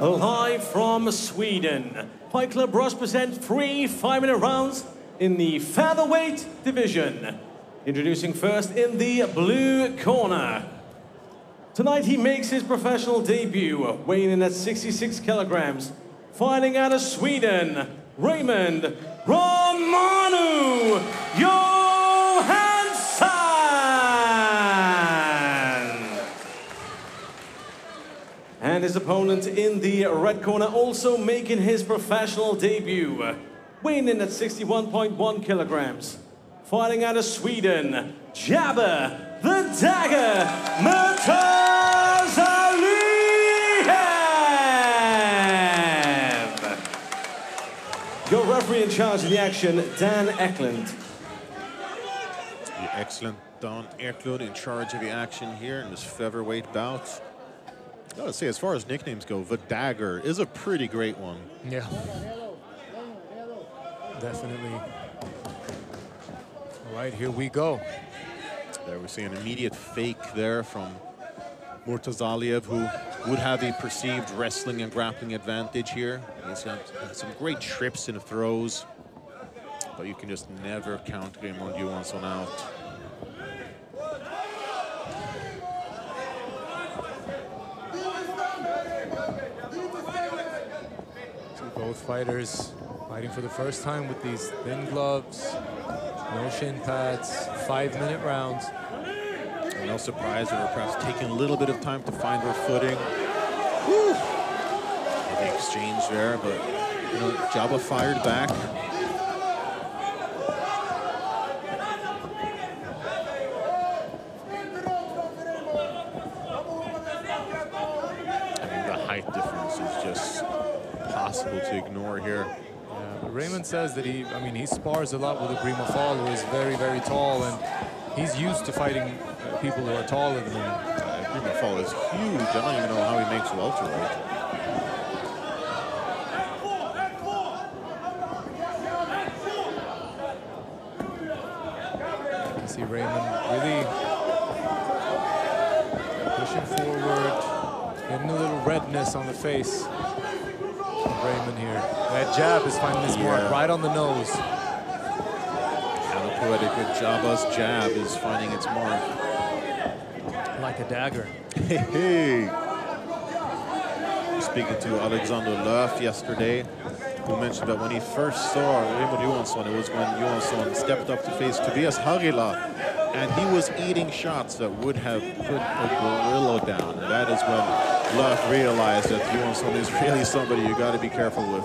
Live from Sweden, Fight Club Rush presents 3 5-minute rounds in the featherweight division. Introducing first in the blue corner. Tonight he makes his professional debut, weighing in at 66 kilograms, fighting out of Sweden, Raymond Johansson! And his opponent in the red corner, also making his professional debut, weighing in at 61.1 kilograms, fighting out of Sweden, Djaba the Dagger Murtazaliev! Your referee in charge of the action, Dan Eklund. The excellent Dan Eklund in charge of the action here in this featherweight bout. I gotta say, as far as nicknames go, the Dagger is a pretty great one. Yeah. Definitely. All right, here we go. There we see an immediate fake there from Murtazaliev, who would have a perceived wrestling and grappling advantage here. He's got some great trips and throws, but you can just never count Raymond Johansson out. So both fighters fighting for the first time with these thin gloves. No shin pads, 5-minute rounds. And no surprise, they were perhaps taking a little bit of time to find their footing. Woo! They exchanged there, but you know, Djaba fired back. I mean, the height difference is just impossible to ignore here. Raymond says that he spars a lot with the Primo Fall, who is very, very tall, and he's used to fighting people who are taller than him. Primo Fall is huge. I don't even know how he makes welterweight. You can see Raymond really pushing forward, getting a little redness on the face. Raymond here. That jab is finding his mark right on the nose. How poetic that Djaba's jab is finding its mark. Like a dagger. Hey. Speaking to Alexandre Loeff yesterday, who mentioned that when he first saw Raymond Johansson, it was when Johansson stepped up to face Tobias Hagela, and he was eating shots that would have put a gorilla down. And that is when Loeff realized that Johansson is really somebody you got to be careful with.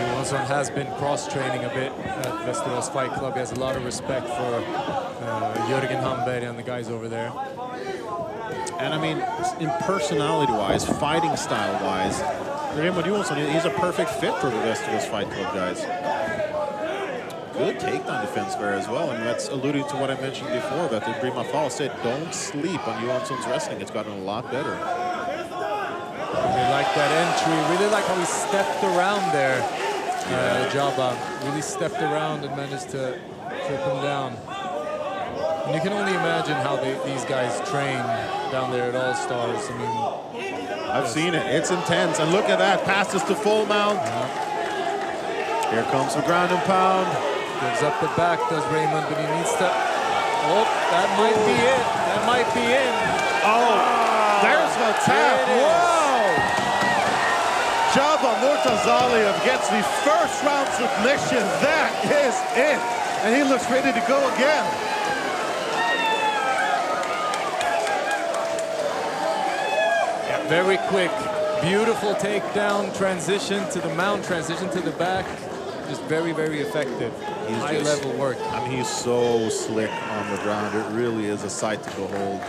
Johansson has been cross-training a bit at Vestibul's Fight Club. He has a lot of respect for Jurgen Hambert and the guys over there. And I mean, in personality-wise, fighting style-wise, Raymond Johansson, he's a perfect fit for the Vestibul's Fight Club guys. Good takedown defense there as well, and that's alluding to what I mentioned before, that the Primo Fall said don't sleep on Johansson's wrestling. It's gotten a lot better. Really like that entry, really like how he stepped around there. Djaba really stepped around and managed to trip him down. And you can only imagine how these guys train down there at All-Stars. I mean, I've seen it, it's intense. And look at that, passes to full mount. Here comes the ground and pound. Gives up the back, does Raymond, but he needs to... Oh, that might be it, that might be it. Oh, there's the tap, whoa! Djaba Murtazaliev gets the first round submission. That is it. And he looks ready to go again. Yeah, very quick. Beautiful takedown, transition to the mount, transition to the back. Just very, very effective. High-level work. I mean, he's so slick on the ground. It really is a sight to behold.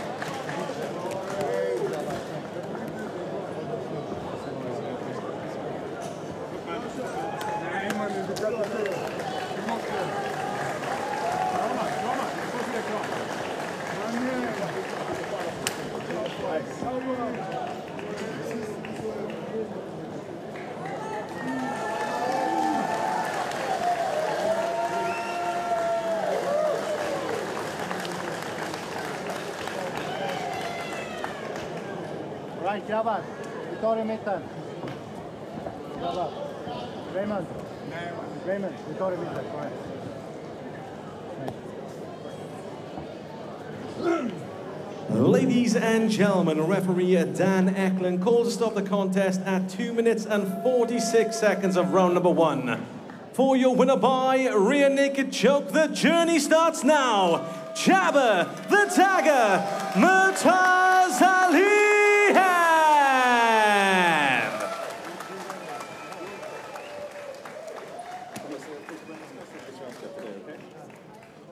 Right, Djaba. Victoria midterm. Raymond. Raymond, Victoria midterm. Go ahead. Ladies and gentlemen, referee Dan Eklund calls to stop the contest at 2 minutes and 46 seconds of round number 1. For your winner by Rear Naked Choke, the journey starts now. Djaba the Tiger Murtazaliev.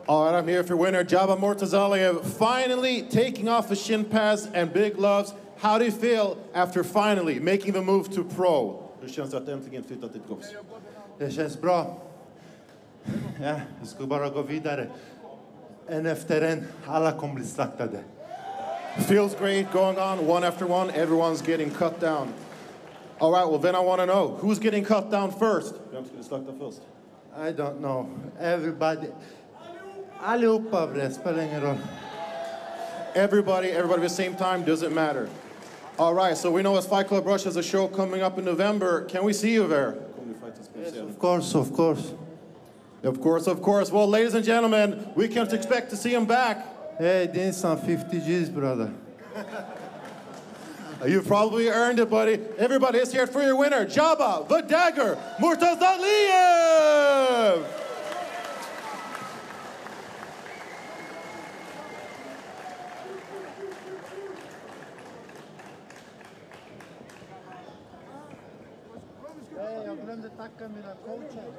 All right, I'm here for winner Djaba Murtazaliev, finally taking off the shin pads and big gloves. How do you feel after finally making the move to pro? Det känns att äntligen flyttat ditt gods. Det känns bra. Ja, jag ska bara gå vidare. En efter en, alla kommer bli slaktade. Feels great going on one after one. Everyone's getting cut down. All right, well then I want to know who's getting cut down first. Vem skulle slakta först? I don't know. Everybody. Allihopa, det spelar ingen roll. Everybody at the same time doesn't matter. All right, so we know as Fight Club Rush has a show coming up in November. Can we see you there? Yes, of course, of course. Of course, of course. Well, ladies and gentlemen, we can't expect to see him back. Hey, this on 50 G's, brother. You've probably earned it, buddy. Everybody is here for your winner, Djaba the Dagger Murtazaliev! Hey, jag glömde tacka mina coacher.